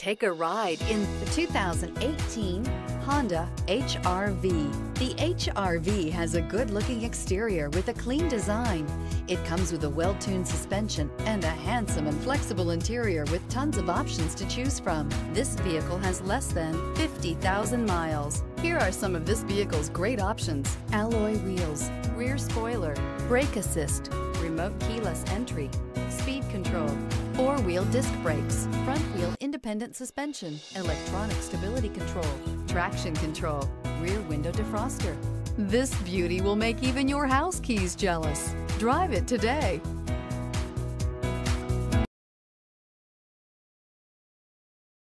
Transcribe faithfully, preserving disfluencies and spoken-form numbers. Take a ride in the two thousand eighteen Honda H R V. The H R V has a good-looking exterior with a clean design. It comes with a well-tuned suspension and a handsome and flexible interior with tons of options to choose from. This vehicle has less than fifty thousand miles. Here are some of this vehicle's great options: alloy wheels, rear spoiler, brake assist, remote keyless entry, speed control, four-wheel disc brakes, front-wheel independent suspension, electronic stability control, traction control, rear window defroster. This beauty will make even your house keys jealous. Drive it today.